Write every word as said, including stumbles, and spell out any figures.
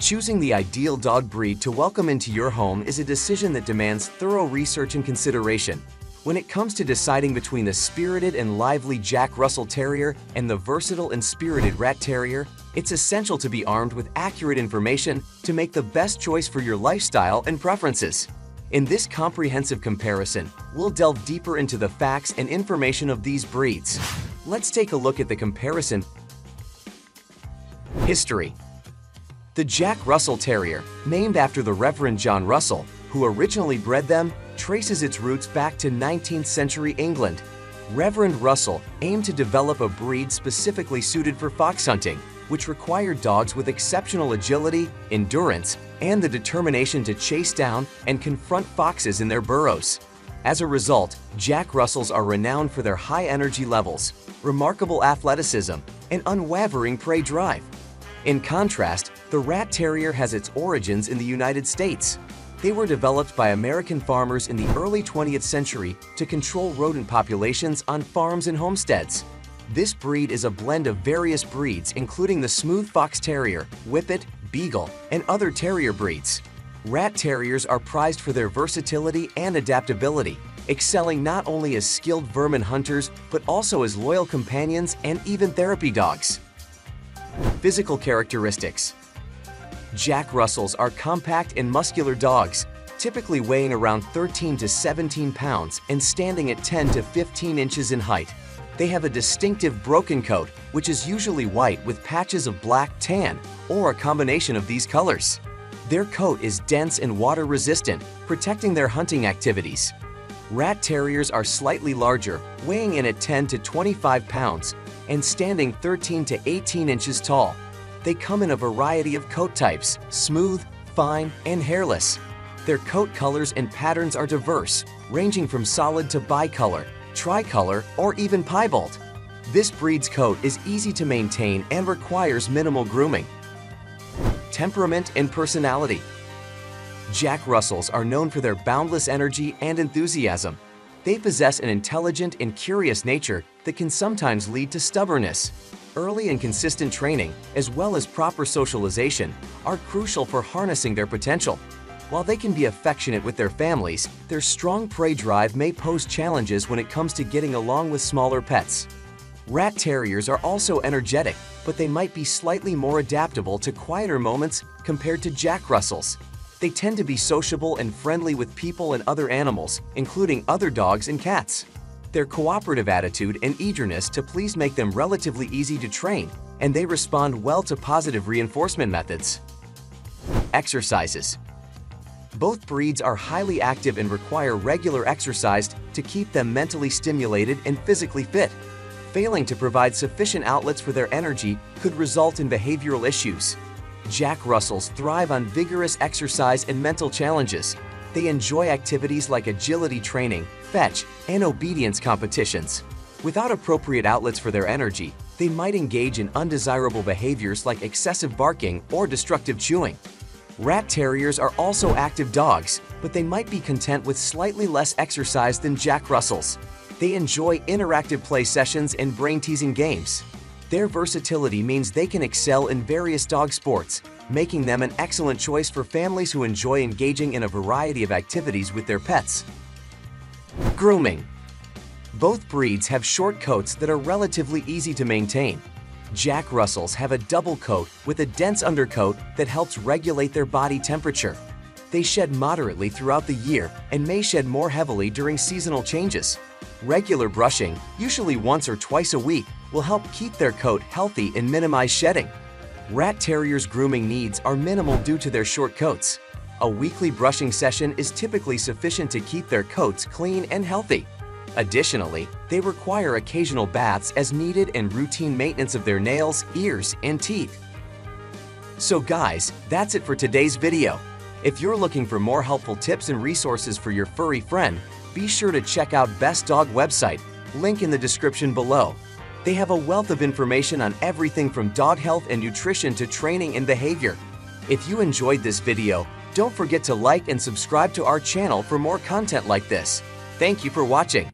Choosing the ideal dog breed to welcome into your home is a decision that demands thorough research and consideration. When it comes to deciding between the spirited and lively Jack Russell Terrier and the versatile and spirited Rat Terrier, it's essential to be armed with accurate information to make the best choice for your lifestyle and preferences. In this comprehensive comparison, we'll delve deeper into the facts and information of these breeds. Let's take a look at the comparison. History. The Jack Russell Terrier, named after the Reverend John Russell, who originally bred them, traces its roots back to nineteenth century England. Reverend Russell aimed to develop a breed specifically suited for fox hunting, which required dogs with exceptional agility, endurance, and the determination to chase down and confront foxes in their burrows. As a result, Jack Russells are renowned for their high energy levels, remarkable athleticism, and unwavering prey drive. In contrast, the Rat Terrier has its origins in the United States. They were developed by American farmers in the early twentieth century to control rodent populations on farms and homesteads. This breed is a blend of various breeds, including the smooth fox terrier, whippet, beagle, and other terrier breeds. Rat Terriers are prized for their versatility and adaptability, excelling not only as skilled vermin hunters, but also as loyal companions and even therapy dogs. Physical characteristics. Jack Russells are compact and muscular dogs, typically weighing around thirteen to seventeen pounds and standing at ten to fifteen inches in height. They have a distinctive broken coat, which is usually white with patches of black, tan, or a combination of these colors. Their coat is dense and water-resistant, protecting their hunting activities. Rat Terriers are slightly larger, weighing in at ten to twenty-five pounds, and standing thirteen to eighteen inches tall. They come in a variety of coat types, smooth, fine, and hairless. Their coat colors and patterns are diverse, ranging from solid to bicolor, tricolor, or even piebald. This breed's coat is easy to maintain and requires minimal grooming. Temperament and personality. Jack Russells are known for their boundless energy and enthusiasm. They possess an intelligent and curious nature that can sometimes lead to stubbornness. Early and consistent training, as well as proper socialization, are crucial for harnessing their potential. While they can be affectionate with their families, their strong prey drive may pose challenges when it comes to getting along with smaller pets. Rat Terriers are also energetic, but they might be slightly more adaptable to quieter moments compared to Jack Russells. They tend to be sociable and friendly with people and other animals, including other dogs and cats. Their cooperative attitude and eagerness to please make them relatively easy to train, and they respond well to positive reinforcement methods. Exercises. Both breeds are highly active and require regular exercise to keep them mentally stimulated and physically fit. Failing to provide sufficient outlets for their energy could result in behavioral issues. Jack Russells thrive on vigorous exercise and mental challenges. They enjoy activities like agility training, fetch, and obedience competitions. Without appropriate outlets for their energy, they might engage in undesirable behaviors like excessive barking or destructive chewing. Rat Terriers are also active dogs, but they might be content with slightly less exercise than Jack Russells. They enjoy interactive play sessions and brain-teasing games. Their versatility means they can excel in various dog sports, making them an excellent choice for families who enjoy engaging in a variety of activities with their pets. Grooming. Both breeds have short coats that are relatively easy to maintain. Jack Russells have a double coat with a dense undercoat that helps regulate their body temperature. They shed moderately throughout the year and may shed more heavily during seasonal changes. Regular brushing, usually once or twice a week, will help keep their coat healthy and minimize shedding. Rat Terriers' grooming needs are minimal due to their short coats. A weekly brushing session is typically sufficient to keep their coats clean and healthy. Additionally, they require occasional baths as needed and routine maintenance of their nails, ears, and teeth. So guys, that's it for today's video. If you're looking for more helpful tips and resources for your furry friend, be sure to check out Best Dog website, link in the description below. They have a wealth of information on everything from dog health and nutrition to training and behavior. If you enjoyed this video, don't forget to like and subscribe to our channel for more content like this. Thank you for watching.